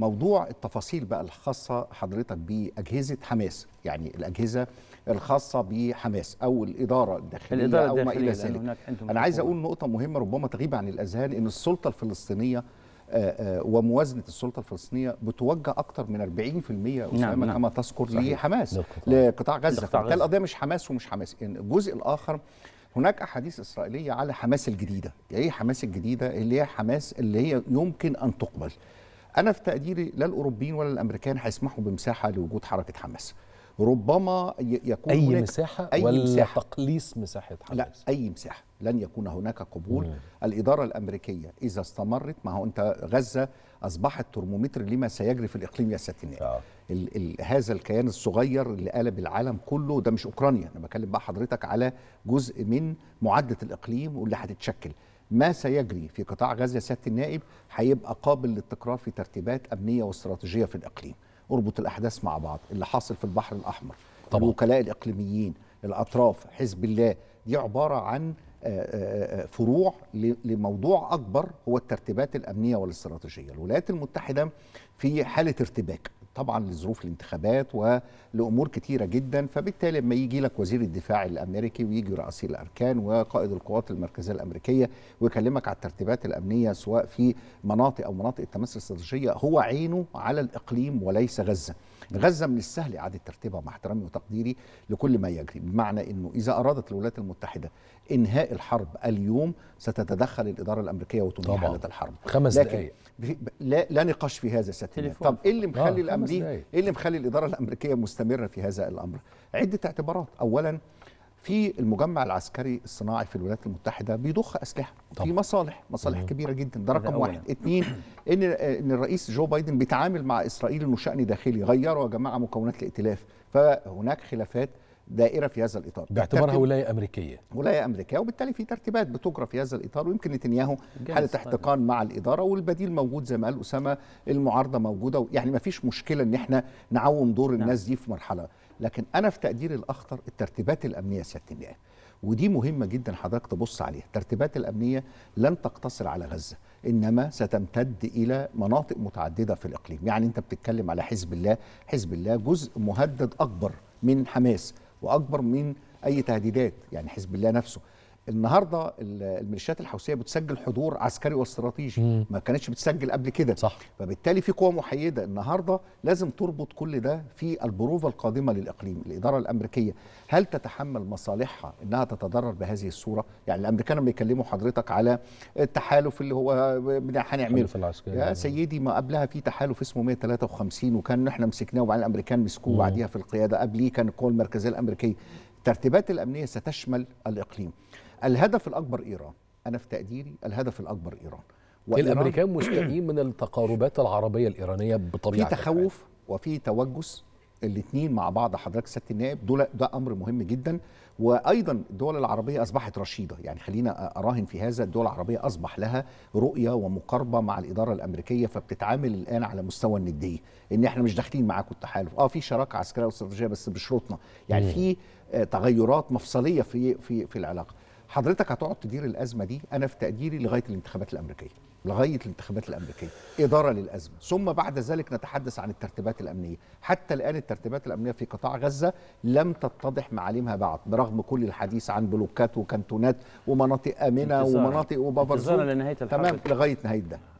موضوع التفاصيل بقى الخاصة حضرتك بأجهزة حماس، يعني الأجهزة الخاصة بحماس أو الإدارة الداخلية أو ما إلى ذلك. أنا عايز أقول نقطة مهمة ربما تغيب عن الأذهان، إن السلطة الفلسطينية وموازنة السلطة الفلسطينية بتوجه أكتر من 40% نعم كما تذكر لحماس، لقطاع غزة. القضية مش حماس ومش حماس. الجزء الآخر هناك أحاديث إسرائيلية على حماس الجديدة. يعني حماس الجديدة اللي هي حماس اللي هي يمكن أن تقبل. أنا في تقديري لا الأوروبيين ولا الأمريكان هيسمحوا بمساحة لوجود حركة حماس. ربما يكون أي مساحة ولا تقليص مساحة حماس؟ لا، أي مساحة. لن يكون هناك قبول. الإدارة الأمريكية إذا استمرت، ما هو أنت غزة أصبحت ترمومتر لما سيجري في الإقليم يا ساتيناء. هذا الكيان الصغير اللي قلب العالم كله، ده مش أوكرانيا، أنا بكلم بقى حضرتك على جزء من معدة الإقليم واللي هتتشكل. ما سيجري في قطاع غزة يا سيادة النائب هيبقى قابل للتكرار في ترتيبات أمنية واستراتيجية في الإقليم. اربط الأحداث مع بعض، اللي حاصل في البحر الأحمر، الوكلاء الإقليميين، الأطراف، حزب الله، دي عبارة عن فروع لموضوع أكبر هو الترتيبات الأمنية والاستراتيجية. الولايات المتحدة في حالة ارتباك طبعا لظروف الانتخابات ولأمور كتيرة جدا، فبالتالي لما يجي لك وزير الدفاع الأمريكي ويجي رئيس الأركان وقائد القوات المركزية الأمريكية ويكلمك على الترتيبات الأمنية سواء في مناطق أو مناطق التماس الاستراتيجية، هو عينه على الإقليم وليس غزة. غزة من السهل إعادة ترتيبها مع احترامي وتقديري لكل ما يجري، بمعنى أنه إذا أرادت الولايات المتحدة إنهاء الحرب اليوم ستتدخل الإدارة الأمريكية وتنهي حالة الحرب. 5 دقائق لا نقاش في هذا ساتيناء. طب إيه اللي مخلي الإدارة الأمريكية مستمرة في هذا الأمر؟ عدة اعتبارات. أولا، في المجمع العسكري الصناعي في الولايات المتحدة بيضخ أسلحة في مصالح كبيرة جدا، ده رقم واحد. 2، إن الرئيس جو بايدن بيتعامل مع إسرائيل إنه شأن داخلي، غيروا يا جماعة مكونات الائتلاف، فهناك خلافات دائرة في هذا الإطار باعتبارها ولاية أمريكية وبالتالي في ترتيبات بتجرى في هذا الإطار. ويمكن نتنياهو حالة احتقان مع الإدارة، والبديل موجود زي ما قال أسامة، المعارضة موجودة، يعني ما فيش مشكلة إن احنا نعوم دور الناس دي في مرحلة. لكن أنا في تقديري الأخطر الترتيبات الأمنية سيادة النائب، ودي مهمة جدا حضرتك تبص عليها. الترتيبات الأمنية لن تقتصر على غزة، إنما ستمتد إلى مناطق متعددة في الإقليم. يعني أنت بتتكلم على حزب الله، حزب الله جزء مهدد أكبر من حماس وأكبر من أي تهديدات، يعني حزب الله نفسه. النهارده الميليشيات الحوثيه بتسجل حضور عسكري واستراتيجي، ما كانتش بتسجل قبل كده، فبالتالي في قوه محيده النهارده. لازم تربط كل ده في البروفه القادمه للاقليم. الاداره الامريكيه هل تتحمل مصالحها انها تتضرر بهذه الصوره؟ يعني الامريكان لما يكلموا حضرتك على التحالف اللي هو هنعمله يا سيدي، ما قبلها في تحالف اسمه 153 وكان احنا مسكناه وبعدين الامريكان مسكوه بعديها في القياده، قبليه كان القوه المركزيه الامريكيه. الترتيبات الامنيه ستشمل الاقليم. الهدف الأكبر إيران. أنا في تقديري الهدف الأكبر إيران. الأمريكان مستائين من التقاربات العربية الإيرانية بطبيعة في تخوف وفي توجس، الاثنين مع بعض حضرتك سيادة النائب، ده أمر مهم جدا. وأيضا الدول العربية أصبحت رشيدة، يعني خلينا أراهن في هذا، الدول العربية أصبح لها رؤية ومقاربة مع الإدارة الأمريكية، فبتتعامل الآن على مستوى الندية، إن إحنا مش داخلين معاكم التحالف، في شراكة عسكرية واستراتيجية بس بشروطنا، يعني في تغيرات مفصلية في في في العلاقة. حضرتك هتقعد تدير الأزمة دي أنا في تقديري لغاية الانتخابات الأمريكية، إدارة للأزمة، ثم بعد ذلك نتحدث عن الترتيبات الأمنية. حتى الآن الترتيبات الأمنية في قطاع غزة لم تتضح معالمها بعد، برغم كل الحديث عن بلوكات وكانتونات ومناطق آمنة ومناطق وبافارزون لغاية نهاية ده.